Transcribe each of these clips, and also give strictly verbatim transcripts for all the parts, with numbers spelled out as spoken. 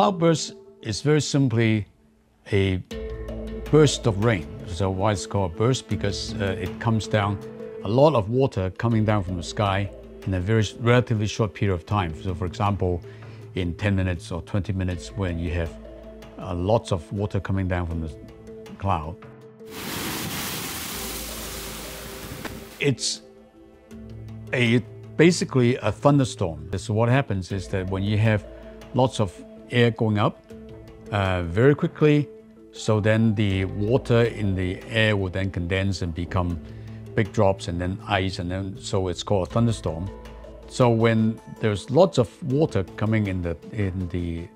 cloudburst is very simply a burst of rain. So why it's called a burst? Because uh, it comes down, a lot of water coming down from the sky in a very relatively short period of time. So for example, in ten minutes or twenty minutes, when you have uh, lots of water coming down from the cloud. It's a basically a thunderstorm. So what happens is that when you have lots of air going up uh, very quickly, so then the water in the air will then condense and become big drops and then ice, and then so it's called a thunderstorm. So when there's lots of water coming in the in the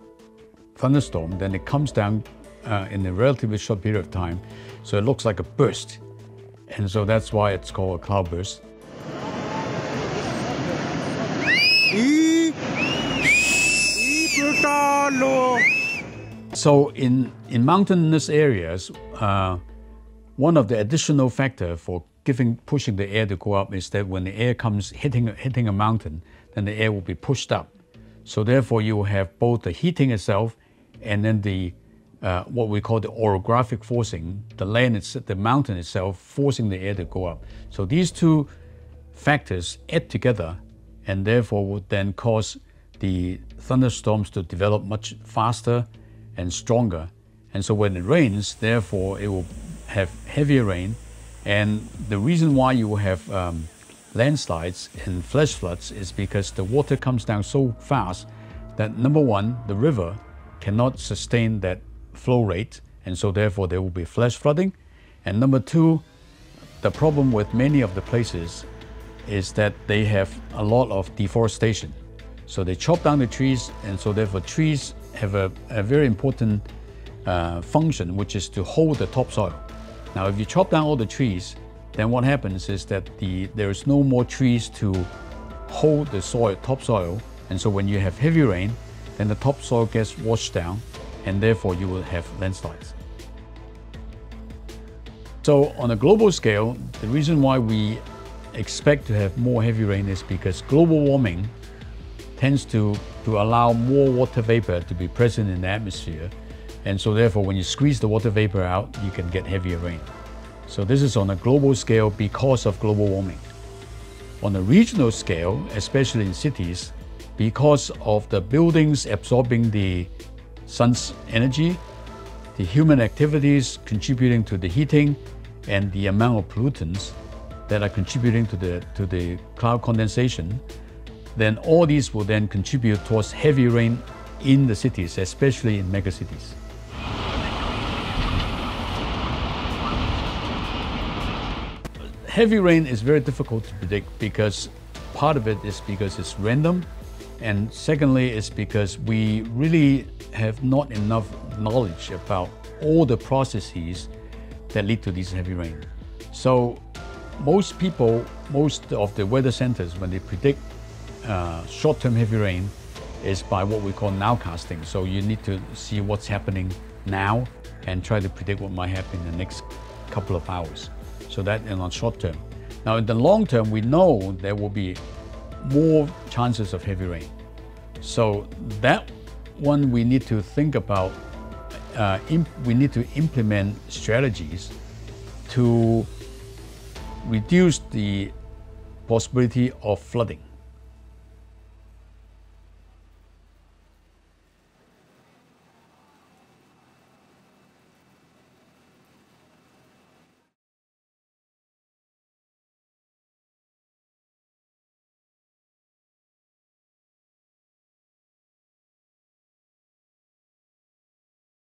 thunderstorm, then it comes down uh, in a relatively short period of time, so it looks like a burst, and so that's why it's called a cloudburst. So in, in mountainous areas, uh, one of the additional factor for giving, pushing the air to go up is that when the air comes hitting, hitting a mountain, then the air will be pushed up. So therefore you will have both the heating itself and then the, uh, what we call the orographic forcing, the land, the mountain itself forcing the air to go up. So these two factors add together and therefore would then cause the thunderstorms to develop much faster and stronger. And so when it rains, therefore it will have heavier rain. And the reason why you will have um, landslides and flash floods is because the water comes down so fast that, number one, the river cannot sustain that flow rate, and so therefore there will be flash flooding. And number two, the problem with many of the places is that they have a lot of deforestation. So they chop down the trees, and so therefore trees have a, a very important uh, function, which is to hold the topsoil. Now if you chop down all the trees, then what happens is that the, there is no more trees to hold the soil, topsoil, and so when you have heavy rain, then the topsoil gets washed down, and therefore you will have landslides. So on a global scale, the reason why we expect to have more heavy rain is because global warming tends to, to allow more water vapor to be present in the atmosphere. And so therefore, when you squeeze the water vapor out, you can get heavier rain. So this is on a global scale because of global warming. On a regional scale, especially in cities, because of the buildings absorbing the sun's energy, the human activities contributing to the heating, and the amount of pollutants that are contributing to the, to the cloud condensation, then all these will then contribute towards heavy rain in the cities, especially in megacities. Heavy rain is very difficult to predict because part of it is because it's random, and secondly is because we really have not enough knowledge about all the processes that lead to these heavy rain. So most people, most of the weather centers, when they predict Uh, short-term heavy rain, is by what we call nowcasting. So you need to see what's happening now and try to predict what might happen in the next couple of hours. So that, and on short term. Now in the long term, we know there will be more chances of heavy rain. So that one we need to think about. Uh, we need to implement strategies to reduce the possibility of flooding.